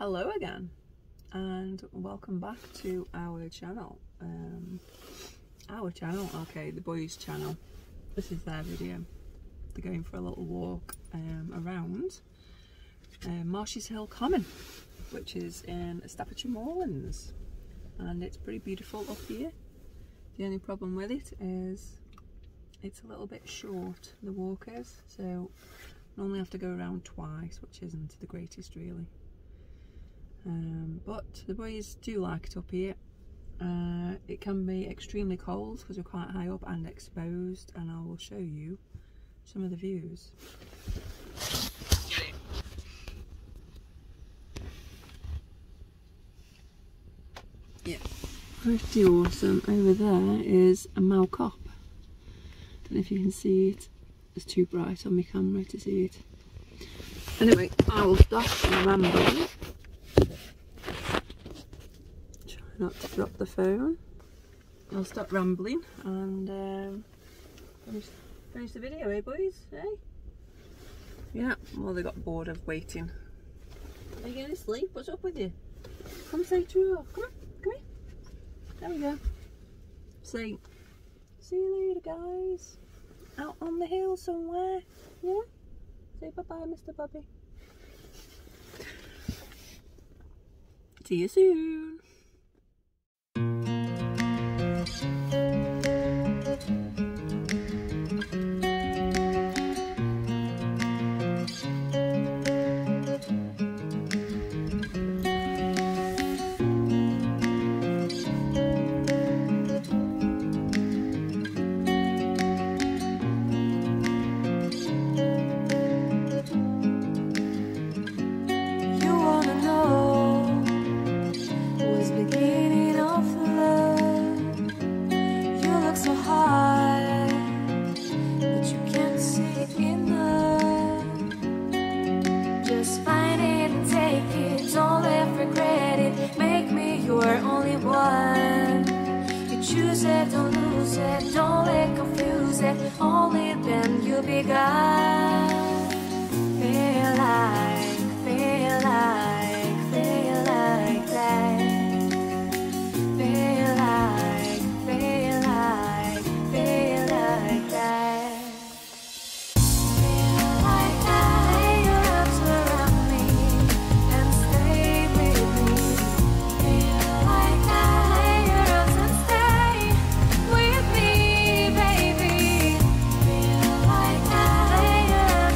Hello again and welcome back to our channel. Okay, the boys' channel. This is their video. They're going for a little walk around Marshes Hill Common, which is in Staffordshire Moorlands, and it's pretty beautiful up here. The only problem with it is it's a little bit short, the walk is, so I only have to go around twice, which isn't the greatest really. But the boys do like it up here. It can be extremely cold because we're quite high up and exposed, and I will show you some of the views. Yeah, pretty awesome. Over there is a Mow Cop. Don't know if you can see it. It's too bright on my camera to see it. Anyway, I will stop and ramble. Not to drop the phone. I'll stop rambling and finish the video, eh boys? Eh? Yeah, well they got bored of waiting. Are you going to sleep? What's up with you? Come say true. Come on, come here. There we go. Say, see you later guys. Out on the hill somewhere. Yeah? Say bye bye Mr. Bobby. See you soon. Choose it, don't lose it, don't let confuse it. Only then you'll be God. Feel like that. Feel like that. Feel like that. Lay your arms around me and stay with me. Feel like that. With me, baby, feel like that.